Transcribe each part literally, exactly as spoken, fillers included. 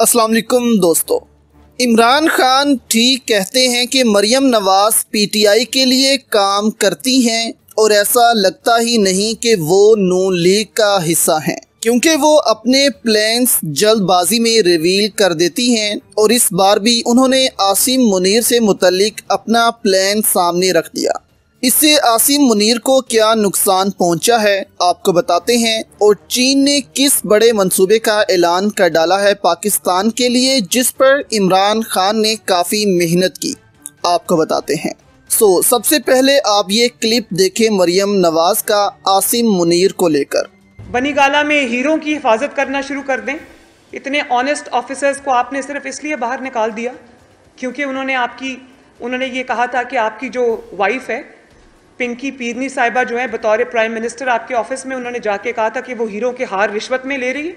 अस्सलाम वालेकुम दोस्तों, इमरान खान ठीक कहते हैं कि मरियम नवाज पीटीआई के लिए काम करती हैं और ऐसा लगता ही नहीं कि वो नून लीग का हिस्सा हैं, क्योंकि वो अपने प्लान्स जल्दबाजी में रिवील कर देती हैं। और इस बार भी उन्होंने आसिम मुनीर से मुतल्लिक अपना प्लान सामने रख दिया। इससे आसिम मुनीर को क्या नुकसान पहुंचा है आपको बताते हैं, और चीन ने किस बड़े मंसूबे का ऐलान कर डाला है पाकिस्तान के लिए जिस पर इमरान खान ने काफ़ी मेहनत की, आपको बताते हैं। सो सबसे पहले आप ये क्लिप देखें मरियम नवाज का आसिम मुनीर को लेकर। बनी गाला में हीरो की हिफाजत करना शुरू कर दें, इतने ऑनेस्ट ऑफिसर्स को आपने सिर्फ इसलिए बाहर निकाल दिया क्योंकि उन्होंने आपकी उन्होंने ये कहा था कि आपकी जो वाइफ है पिंकी पीरनी साहिबा जो है बतौर प्राइम मिनिस्टर आपके ऑफिस में उन्होंने जाके कहा था कि वो हीरो के हार रिश्वत में ले रही है,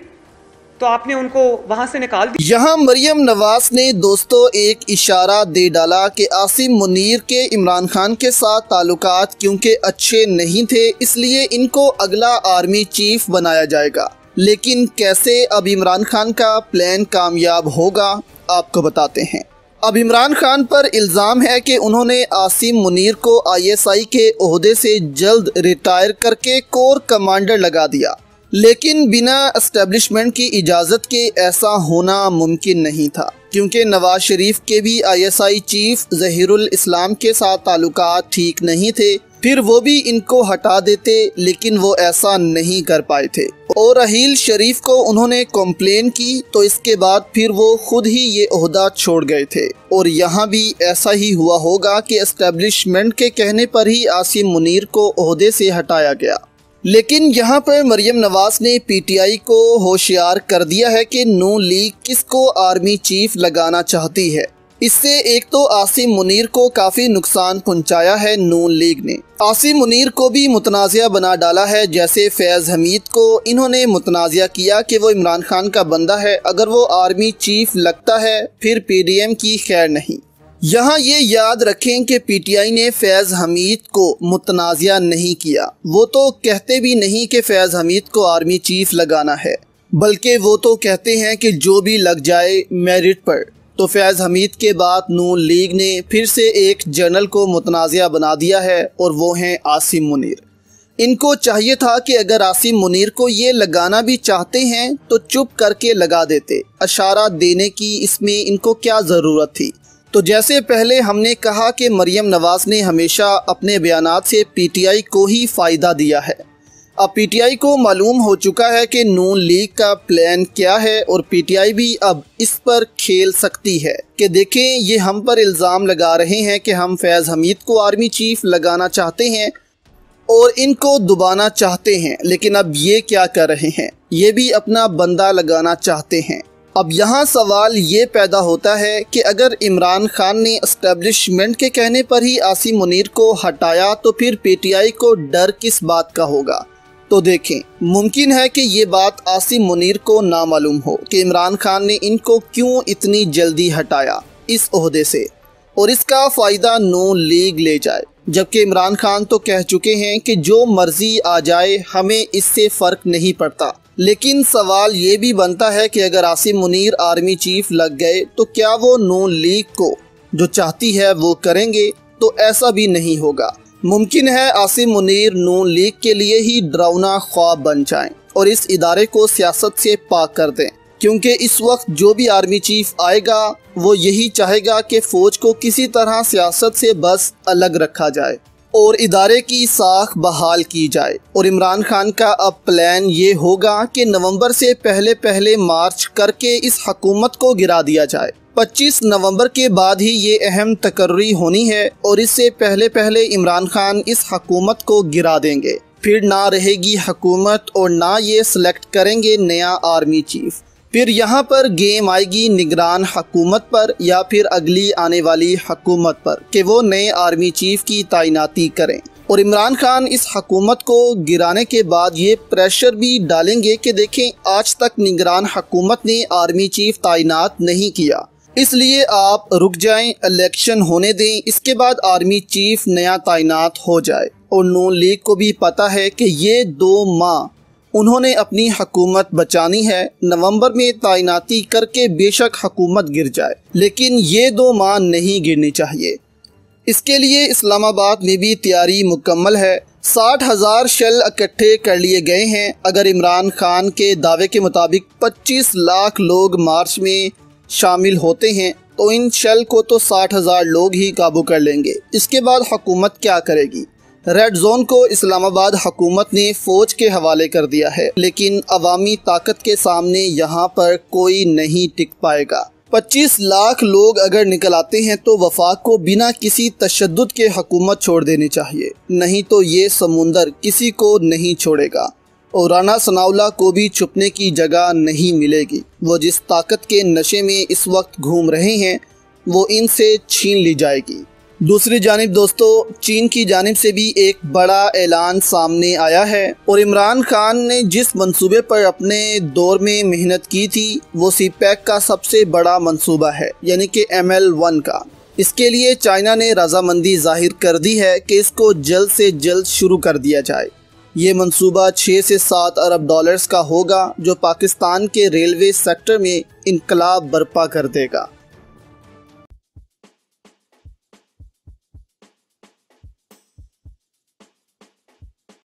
तो आपने उनको वहां से निकाल दिया। यहाँ मरियम नवाज ने दोस्तों एक इशारा दे डाला कि आसिम मुनीर के इमरान खान के साथ ताल्लुकात क्योंकि अच्छे नहीं थे इसलिए इनको अगला आर्मी चीफ बनाया जाएगा। लेकिन कैसे अब इमरान खान का प्लान कामयाब होगा आपको बताते हैं। अब इमरान खान पर इल्ज़ाम है कि उन्होंने आसिम मुनीर को आईएसआई के ओहदे से जल्द रिटायर करके कोर कमांडर लगा दिया, लेकिन बिना एस्टेब्लिशमेंट की इजाज़त के ऐसा होना मुमकिन नहीं था, क्योंकि नवाज शरीफ के भी आईएसआई चीफ ज़हीरुल इस्लाम के साथ ताल्लुकात ठीक नहीं थे, फिर वो भी इनको हटा देते, लेकिन वो ऐसा नहीं कर पाए थे। और रहील शरीफ को उन्होंने कंप्लेन की तो इसके बाद फिर वो खुद ही ये ओहदा छोड़ गए थे। और यहाँ भी ऐसा ही हुआ होगा कि एस्टेब्लिशमेंट के कहने पर ही आसिम मुनीर को ओहदे से हटाया गया। लेकिन यहाँ पर मरियम नवाज ने पीटीआई को होशियार कर दिया है कि नू लीग किसको आर्मी चीफ लगाना चाहती है। इससे एक तो आसिम मुनीर को काफ़ी नुकसान पहुंचाया है नून लीग ने, आसिम मुनीर को भी मुतनाज़िया बना डाला है। जैसे फैज़ हमीद को इन्होंने मुतनाज़िया किया कि वो इमरान खान का बंदा है, अगर वो आर्मी चीफ लगता है फिर पीडीएम की खैर नहीं। यहाँ ये याद रखें कि पीटीआई ने फैज़ हमीद को मुतनाज़िया नहीं किया, वो तो कहते भी नहीं कि फैज़ हमीद को आर्मी चीफ लगाना है, बल्कि वो तो कहते हैं कि जो भी लग जाए मेरिट पर। तो फैज़ हमीद के बाद नून लीग ने फिर से एक जनरल को मुतनाज़िया बना दिया है और वो हैं आसिम मुनीर। इनको चाहिए था कि अगर आसिम मुनीर को ये लगाना भी चाहते हैं तो चुप करके लगा देते, इशारा देने की इसमें इनको क्या ज़रूरत थी। तो जैसे पहले हमने कहा कि मरियम नवाज ने हमेशा अपने बयानात से पीटीआई को ही फ़ायदा दिया है। अब पीटीआई को मालूम हो चुका है कि नून लीग का प्लान क्या है, और पीटीआई भी अब इस पर खेल सकती है कि देखें ये हम पर इल्ज़ाम लगा रहे हैं कि हम फैज़ हमीद को आर्मी चीफ लगाना चाहते हैं और इनको दुबाना चाहते हैं, लेकिन अब ये क्या कर रहे हैं, ये भी अपना बंदा लगाना चाहते हैं। अब यहाँ सवाल ये पैदा होता है कि अगर इमरान खान ने एस्टेब्लिशमेंट के कहने पर ही आसिम मुनीर को हटाया तो फिर पीटीआई को डर किस बात का होगा। तो देखें, मुमकिन है कि ये बात आसिम मुनीर को ना मालूम हो कि इमरान खान ने इनको क्यों इतनी जल्दी हटाया इस ओहदे से, और इसका फ़ायदा नून लीग ले जाए, जबकि इमरान खान तो कह चुके हैं कि जो मर्जी आ जाए हमें इससे फ़र्क नहीं पड़ता। लेकिन सवाल ये भी बनता है कि अगर आसिम मुनीर आर्मी चीफ लग गए तो क्या वो नून लीग को जो चाहती है वो करेंगे? तो ऐसा भी नहीं होगा। मुमकिन है आसिम मुनीर नून लीग के लिए ही डरावना ख्वाब बन जाएं और इस इदारे को सियासत से पाक कर दें, क्योंकि इस वक्त जो भी आर्मी चीफ आएगा वो यही चाहेगा कि फ़ौज को किसी तरह सियासत से बस अलग रखा जाए और इदारे की साख बहाल की जाए। और इमरान खान का अब प्लान ये होगा कि नवंबर से पहले पहले मार्च करके इस हकूमत को गिरा दिया जाए। पच्चीस नवंबर के बाद ही ये अहम तकर्री होनी है, और इससे पहले पहले इमरान खान इस हकूमत को गिरा देंगे, फिर ना रहेगी हकूमत और ना ये सिलेक्ट करेंगे नया आर्मी चीफ। फिर यहाँ पर गेम आएगी निगरान हकूमत पर या फिर अगली आने वाली हकूमत पर कि वो नए आर्मी चीफ की तैनाती करें। और इमरान खान इस हकूमत को गिराने के बाद ये प्रेशर भी डालेंगे कि देखें आज तक निगरान हकूमत ने आर्मी चीफ तैनात नहीं किया, इसलिए आप रुक जाएं, इलेक्शन होने दें, इसके बाद आर्मी चीफ नया तैनात हो जाए। और नून लीग को भी पता है कि ये दो माह उन्होंने अपनी हकूमत बचानी है। नवंबर में तैनाती करके बेशक हकूमत गिर जाए, लेकिन ये दो माह नहीं गिरनी चाहिए। इसके लिए इस्लामाबाद में भी तैयारी मुकम्मल है। साठ हज़ार शेल इकट्ठे कर लिए गए हैं। अगर इमरान खान के दावे के मुताबिक पच्चीस लाख लोग मार्च में शामिल होते हैं तो इन शेल को तो साठ हज़ार लोग ही काबू कर लेंगे। इसके बाद हुकूमत क्या करेगी? रेड जोन को इस्लामाबाद हुकूमत ने फौज के हवाले कर दिया है, लेकिन अवामी ताकत के सामने यहाँ पर कोई नहीं टिक पाएगा। पच्चीस लाख लोग अगर निकल आते हैं तो वफाक को बिना किसी तशद्दुद के हुकूमत छोड़ देनी चाहिए, नहीं तो ये समुंदर किसी को नहीं छोड़ेगा और राना सनाउल्लाह को भी छुपने की जगह नहीं मिलेगी। वो जिस ताकत के नशे में इस वक्त घूम रहे हैं वो इनसे छीन ली जाएगी। दूसरी जानिब दोस्तों, चीन की जानिब से भी एक बड़ा ऐलान सामने आया है और इमरान खान ने जिस मंसूबे पर अपने दौर में मेहनत की थी वो सीपैक का सबसे बड़ा मंसूबा है, यानी कि एम एल वन का। इसके लिए चाइना ने रजामंदी जाहिर कर दी है कि इसको जल्द से जल्द शुरू कर दिया जाए। ये मंसूबा छः से सात अरब डॉलर्स का होगा जो पाकिस्तान के रेलवे सेक्टर में इनकलाब बर्पा कर देगा।